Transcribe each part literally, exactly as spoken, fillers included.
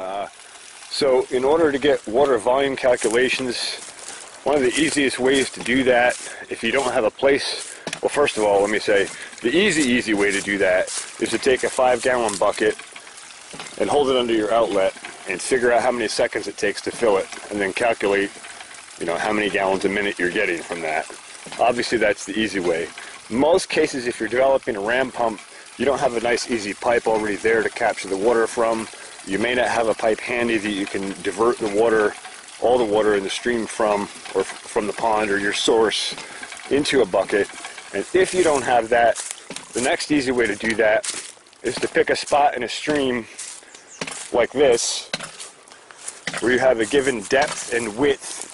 Uh, so in order to get water volume calculations, one of the easiest ways to do that, if you don't have a place, well, first of all, let me say, the easy, easy way to do that is to take a five-gallon bucket and hold it under your outlet and figure out how many seconds it takes to fill it, and then calculate, you know, how many gallons a minute you're getting from that. Obviously, that's the easy way. Most cases, if you're developing a ram pump, you don't have a nice, easy pipe already there to capture the water from. You may not have a pipe handy that you can divert the water, all the water in the stream from, or from the pond or your source, into a bucket. And if you don't have that, the next easy way to do that is to pick a spot in a stream like this, where you have a given depth and width,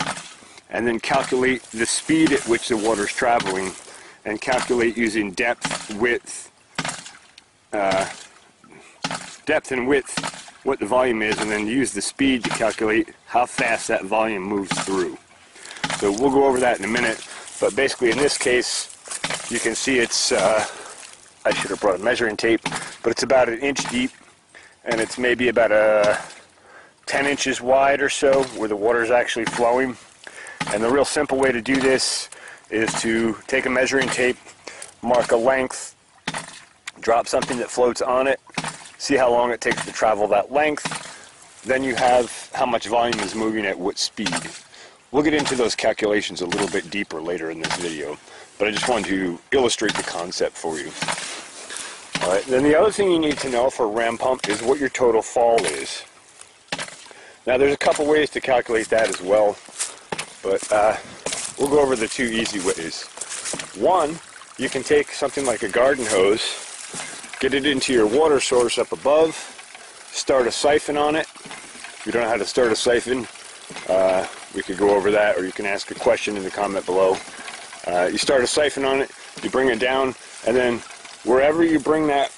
and then calculate the speed at which the water is traveling, and calculate using depth, width, uh, depth and width, what the volume is, and then use the speed to calculate how fast that volume moves through. So we'll go over that in a minute, but basically in this case, you can see it's, uh, I should have brought a measuring tape, but it's about an inch deep, and it's maybe about uh, ten inches wide or so, where the water is actually flowing. And the real simple way to do this is to take a measuring tape, mark a length, drop something that floats on it, see how long it takes to travel that length, then you have how much volume is moving at what speed. We'll get into those calculations a little bit deeper later in this video, but I just wanted to illustrate the concept for you. All right, then the other thing you need to know for a ram pump is what your total fall is. Now there's a couple ways to calculate that as well, but uh, we'll go over the two easy ways. One, you can take something like a garden hose, get it into your water source up above, start a siphon on it. If you don't know how to start a siphon, uh, we could go over that, or you can ask a question in the comment below. Uh, you start a siphon on it, you bring it down, and then wherever you bring that,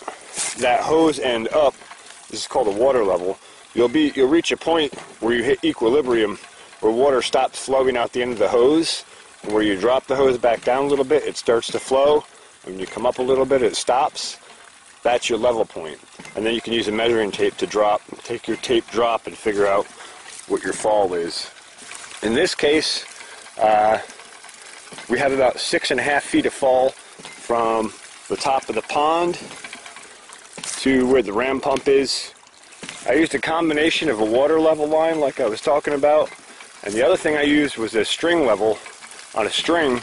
that hose end up, this is called a water level, you'll, be, you'll reach a point where you hit equilibrium, where water stops flowing out the end of the hose, and where you drop the hose back down a little bit, it starts to flow. When you come up a little bit, it stops. That's your level point. And then you can use a measuring tape to drop, take your tape drop and figure out what your fall is. In this case, uh, we have about six and a half feet of fall from the top of the pond to where the ram pump is. I used a combination of a water level line like I was talking about, and the other thing I used was a string level on a string,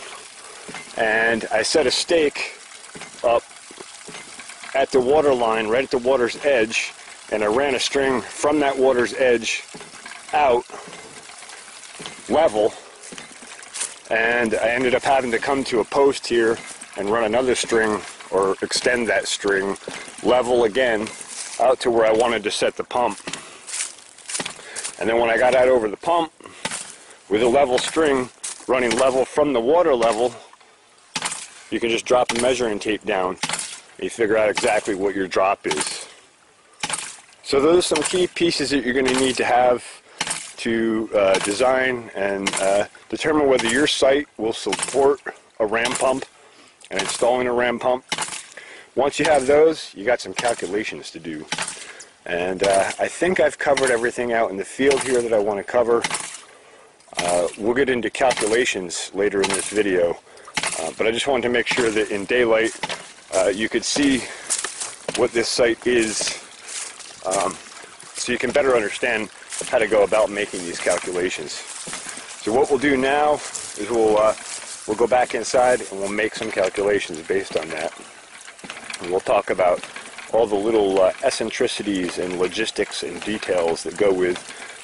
and I set a stake up at the water line, right at the water's edge, and I ran a string from that water's edge out level, and I ended up having to come to a post here and run another string, or extend that string level again out to where I wanted to set the pump. And then when I got out over the pump, with a level string running level from the water level, you can just drop a measuring tape down and you figure out exactly what your drop is. So those are some key pieces that you're going to need to have to uh, design and uh, determine whether your site will support a ram pump and installing a ram pump. Once you have those, you got some calculations to do. And uh, I think I've covered everything out in the field here that I want to cover. Uh, we'll get into calculations later in this video, uh, but I just wanted to make sure that in daylight uh, you could see what this site is, um, so you can better understand how to go about making these calculations. So what we'll do now is we'll, uh, we'll go back inside and we'll make some calculations based on that. And we'll talk about all the little uh, eccentricities and logistics and details that go with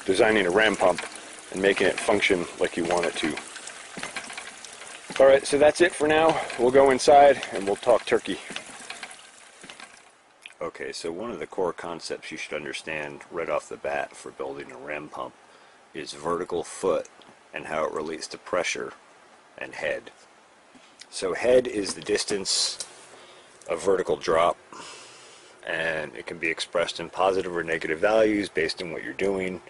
designing a ram pump and making it function like you want it to. Alright, so that's it for now. We'll go inside and we'll talk turkey. Okay, so one of the core concepts you should understand right off the bat for building a ram pump is vertical foot and how it relates to pressure and head. So head is the distance of vertical drop, and it can be expressed in positive or negative values based on what you're doing.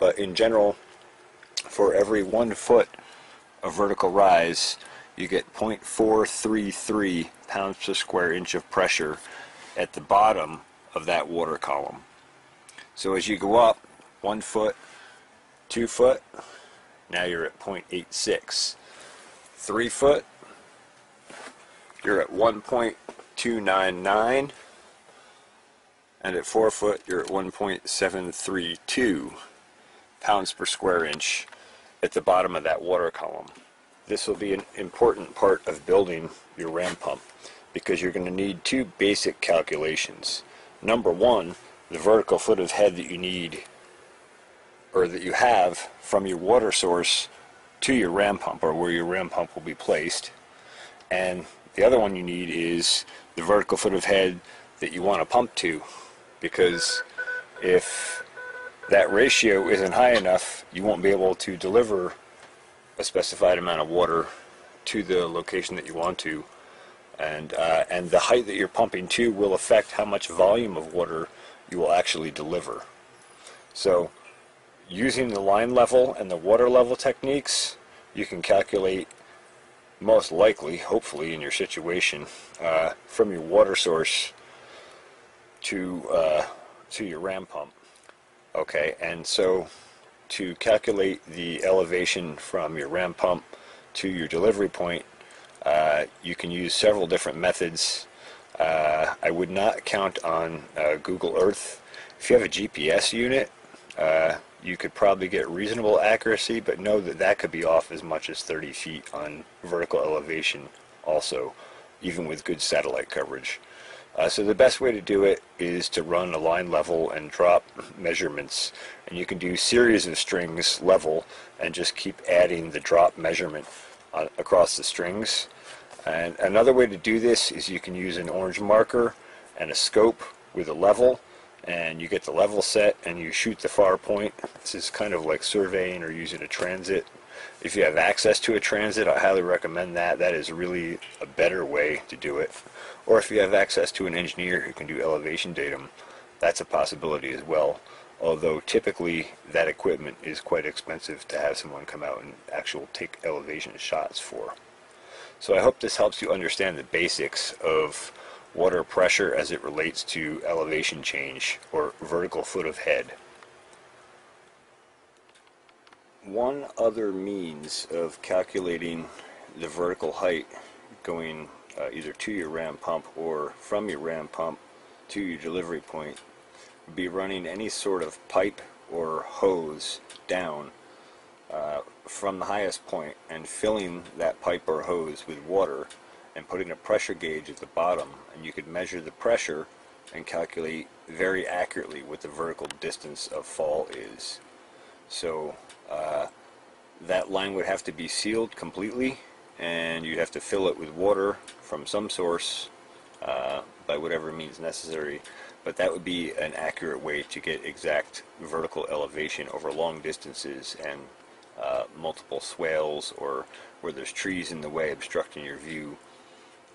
But in general, for every one foot of vertical rise, you get zero point four three three pounds per square inch of pressure at the bottom of that water column. So as you go up one foot, two foot, now you're at zero point eight six. Three foot, you're at one point two nine nine. And at four foot, you're at one point seven three two pounds per square inch at the bottom of that water column. This will be an important part of building your ram pump, because you're going to need two basic calculations. Number one, the vertical foot of head that you need, or that you have, from your water source to your ram pump, or where your ram pump will be placed. And the other one you need is the vertical foot of head that you want to pump to, because if that ratio isn't high enough, you won't be able to deliver a specified amount of water to the location that you want to. And, uh, and the height that you're pumping to will affect how much volume of water you will actually deliver. So using the line level and the water level techniques, you can calculate, most likely, hopefully in your situation, uh, from your water source to, uh, to your ram pump. Okay, and so to calculate the elevation from your ram pump to your delivery point, Uh, you can use several different methods. Uh, I would not count on uh, Google Earth. If you have a G P S unit, uh, you could probably get reasonable accuracy, but know that that could be off as much as thirty feet on vertical elevation also, even with good satellite coverage. Uh, so the best way to do it is to run a line level and drop measurements. And you can do series of strings level and just keep adding the drop measurement on, across the strings. And another way to do this is you can use an orange marker and a scope with a level, and you get the level set and you shoot the far point. This is kind of like surveying or using a transit. If you have access to a transit, I highly recommend that. That is really a better way to do it. Or if you have access to an engineer who can do elevation datum, that's a possibility as well. Although typically that equipment is quite expensive to have someone come out and actually take elevation shots for. So I hope this helps you understand the basics of water pressure as it relates to elevation change or vertical foot of head. One other means of calculating the vertical height going uh, either to your ram pump or from your ram pump to your delivery point would be running any sort of pipe or hose down uh, from the highest point and filling that pipe or hose with water and putting a pressure gauge at the bottom, and you could measure the pressure and calculate very accurately what the vertical distance of fall is. So uh, that line would have to be sealed completely, and you'd have to fill it with water from some source uh, by whatever means necessary. But that would be an accurate way to get exact vertical elevation over long distances and uh, multiple swales, or where there's trees in the way obstructing your view.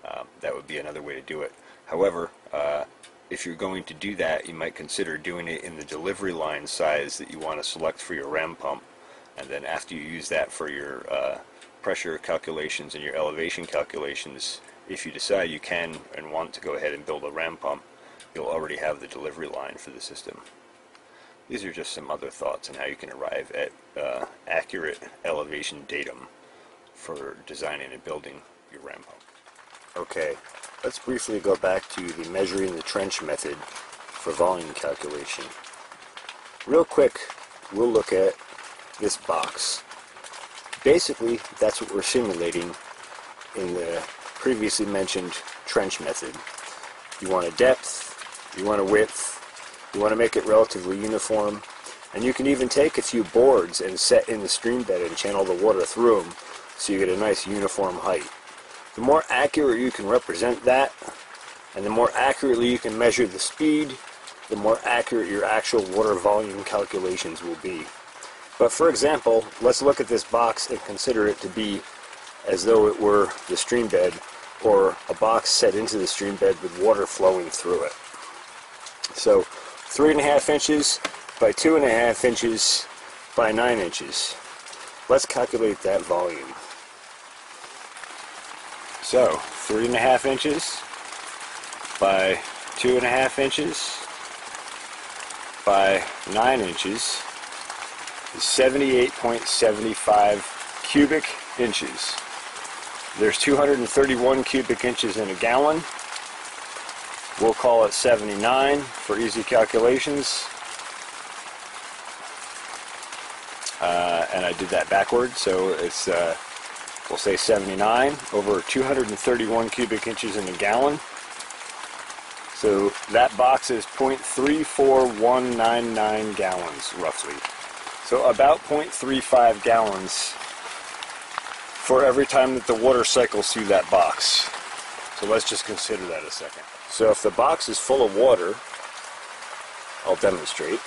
Uh, that would be another way to do it. However, uh, if you're going to do that, you might consider doing it in the delivery line size that you want to select for your ram pump. And then after you use that for your uh, pressure calculations and your elevation calculations, if you decide you can and want to go ahead and build a ram pump, you'll already have the delivery line for the system. These are just some other thoughts on how you can arrive at uh, accurate elevation datum for designing and building your ram pump. Okay, let's briefly go back to the measuring the trench method for volume calculation. Real quick, we'll look at this box. Basically, that's what we're simulating in the previously mentioned trench method. You want a depth, you want a width, you want to make it relatively uniform, and you can even take a few boards and set in the stream bed and channel the water through them so you get a nice uniform height. The more accurate you can represent that, and the more accurately you can measure the speed, the more accurate your actual water volume calculations will be. But for example, let's look at this box and consider it to be as though it were the stream bed, or a box set into the stream bed with water flowing through it. So three and a half inches by two and a half inches by nine inches. Let's calculate that volume. So three and a half inches by two and a half inches by nine inches is seventy-eight point seven five cubic inches. There's two hundred thirty-one cubic inches in a gallon. We'll call it seventy-nine for easy calculations. Uh, and I did that backwards, so it's, uh, we'll say seventy-nine over two hundred thirty-one cubic inches in a gallon. So that box is zero point three four one nine nine gallons, roughly. So about zero point three five gallons for every time that the water cycles through that box. So let's just consider that a second. So if the box is full of water, I'll demonstrate.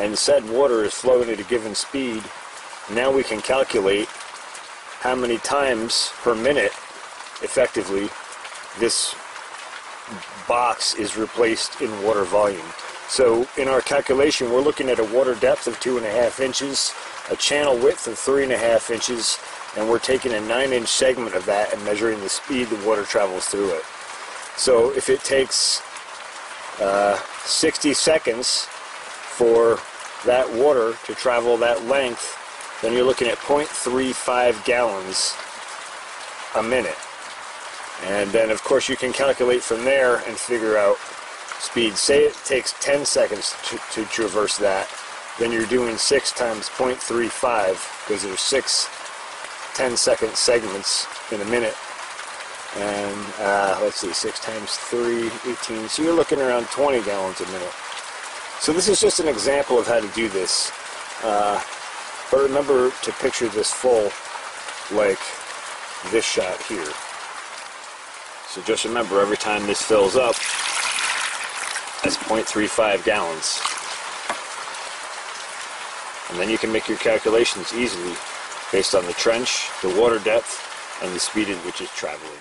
And said water is flowing at a given speed, now we can calculate how many times per minute, effectively, this box is replaced in water volume. So in our calculation, we're looking at a water depth of two and a half inches, a channel width of three and a half inches, and we're taking a nine inch segment of that and measuring the speed the water travels through it. So if it takes uh, sixty seconds for that water to travel that length, then you're looking at zero point three five gallons a minute. And then of course you can calculate from there and figure out speed. Say it takes ten seconds to, to traverse that, then you're doing six times zero point three five, because there's six ten second segments in a minute. And uh, let's see, six times three, eighteen, so you're looking around twenty gallons a minute. So this is just an example of how to do this, uh, but remember to picture this full like this shot here. So just remember, every time this fills up, that's zero point three five gallons. And then you can make your calculations easily based on the trench, the water depth, and the speed at which it's traveling.